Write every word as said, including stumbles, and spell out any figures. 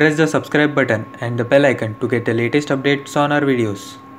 press the subscribe button and the bell icon to get the latest updates on our videos.